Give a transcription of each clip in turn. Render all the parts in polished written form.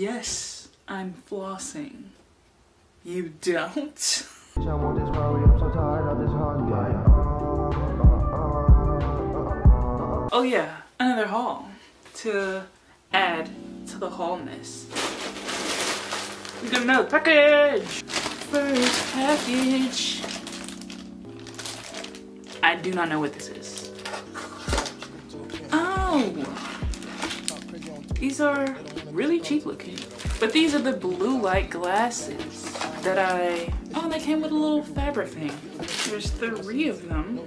Yes, I'm flossing. You don't? I want this worry, I'm so tired of this holiday. Oh yeah, another haul to add to the haulness. We got another package! First package! I do not know what this is. Oh! These are really cheap looking. But these are the blue light glasses that I... Oh, and they came with a little fabric thing. There's 3 of them.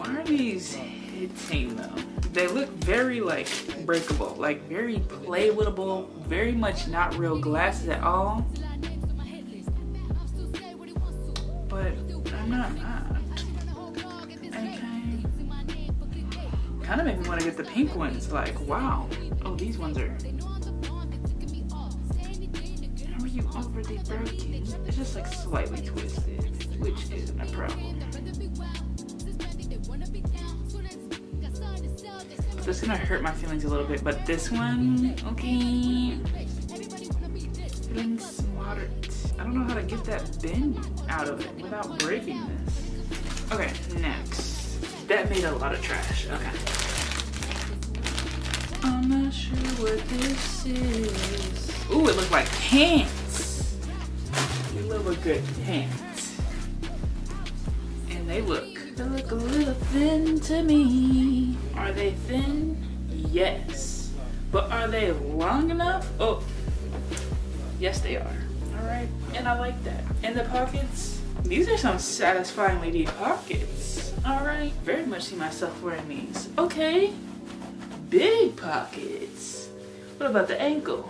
Why are these hitting though? They look very like breakable, like very playable, very much not real glasses at all. But I'm not mad. Okay. Kind of make me want to get the pink ones. Like, wow. Oh, these ones are. How are you over the broken? It's just like slightly twisted, which isn't a problem. This is gonna hurt my feelings a little bit, but this one, okay. Feeling smarter. I don't know how to get that bend out of it without breaking this. Okay, next. That made a lot of trash. Okay. I'm not sure what this is. Ooh, it looks like pants. They love a good pants. And they look a little thin to me. Are they thin? Yes. But are they long enough? Oh, yes they are. Alright, and I like that. And the pockets, these are some satisfyingly deep pockets. Alright, very much see myself wearing these. Okay, big pockets. What about the ankle?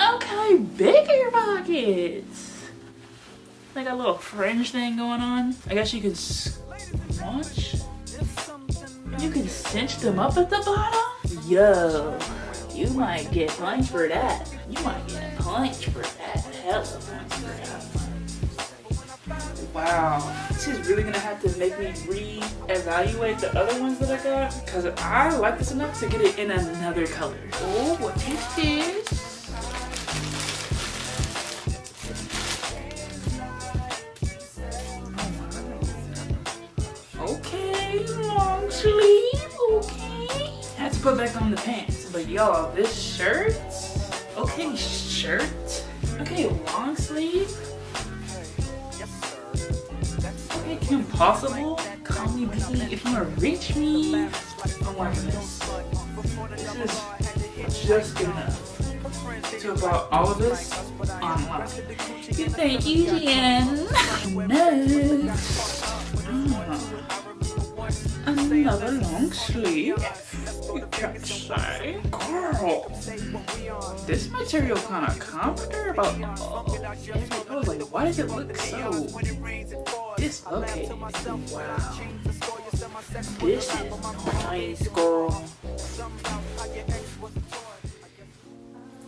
Okay, bigger pockets. They got a little fringe thing going on. I guess you can watch. You can cinch them up at the bottom? Yo. You might get punched for that. You might get punched for that. Hell of a punch for that. Wow. This is really gonna have to make me re-evaluate the other ones that I got, because I like this enough to get it in another color. Oh, what is this? Okay, long sleeve, okay. I have to put back on the pants. But y'all, this shirt, okay shirt, okay long sleeve, okay Kim Possible, call me B if you want to reach me. Oh my goodness, this is just enough to about all of this online. You say EGN, next, another long sleeve. You can't say. Girl, this material kind of comforter about I was like, why does it look so dislocated? Wow. This is nice, girl.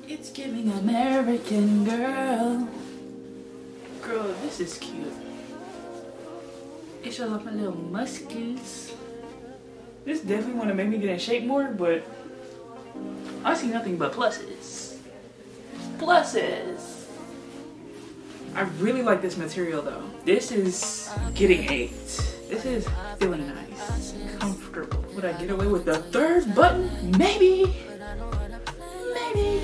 It's giving American Girl. Girl, this is cute. It shows off my little muscles. This definitely want to make me get in shape more, but I see nothing but pluses. Pluses! I really like this material though. This is getting 8. This is feeling nice, comfortable. Would I get away with the 3rd button? Maybe! Maybe!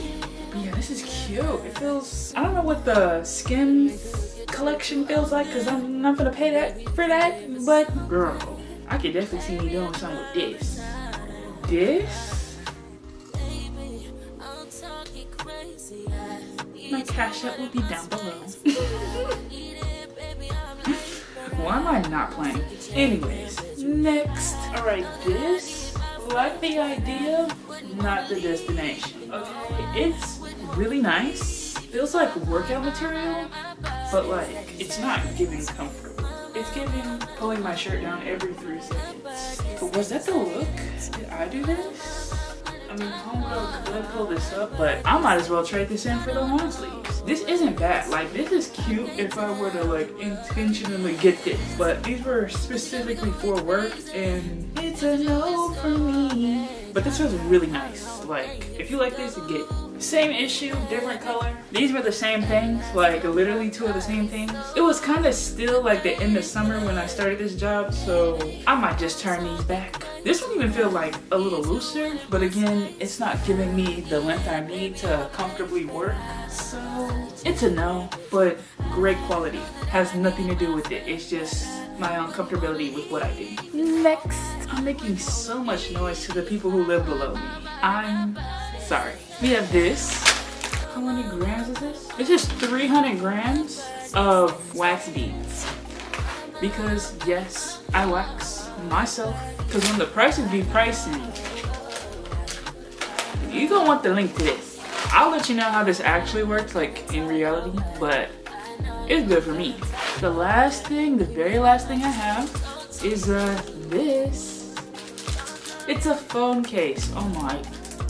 But yeah, this is cute. It feels, I don't know what the Skims collection feels like, because I'm not gonna pay that for that, but girl. I could definitely see me doing something with this. This? My cash app will be down below. Why am I not playing? Anyways, next. Alright, this. Like the idea, not the destination. Okay, it's really nice. Feels like workout material, but like, it's not giving comfort. It's giving pulling my shirt down every 3 seconds. But was that the look? Did I do this? I mean, homegirl could pull this up, but I might as well trade this in for the long sleeves. This isn't bad. Like, this is cute if I were to, like, intentionally get this. But these were specifically for work, and it's a no for me. But this was really nice. Like, if you like this, get it. Same issue, different color. These were the same things, like literally two of the same things. It was kind of still like the end of summer when I started this job, so I might just turn these back. This one even feel like a little looser, but again, it's not giving me the length I need to comfortably work. So it's a no, but great quality. Has nothing to do with it. It's just my own comfortability with what I do. Next, I'm making so much noise to the people who live below me. I'm sorry. We have this. How many grams is this? This is 300 grams of wax beads. Because yes, I wax myself. Because when the prices be pricing, you're gonna want the link to this. I'll let you know how this actually works, like in reality, but it's good for me. The last thing, the very last thing I have is this. It's a phone case. Oh my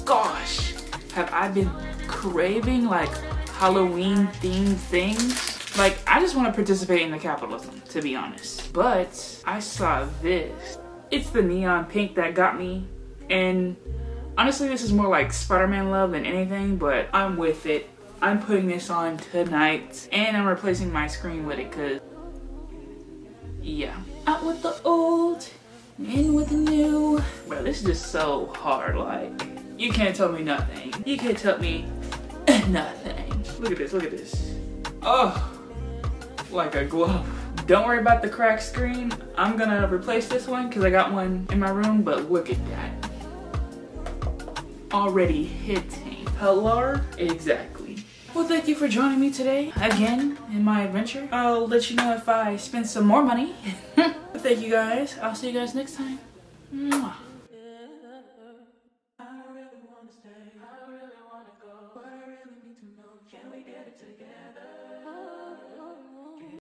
gosh. Have I been craving like Halloween themed things? Like, I just want to participate in the capitalism, to be honest. But I saw this. It's the neon pink that got me, and honestly this is more like Spider-Man love than anything, but I'm with it. I'm putting this on tonight, and I'm replacing my screen with it, cause yeah. Out with the old, in with the new. Bro, this is just so hard, like, you can't tell me nothing. You can't tell me nothing. Look at this, look at this. Oh, like a glove. Don't worry about the cracked screen. I'm gonna replace this one because I got one in my room, but look at that. Already hitting. Hello? Exactly. Well, thank you for joining me today, again, in my adventure. I'll let you know if I spend some more money. Thank you guys. I'll see you guys next time. Mwah.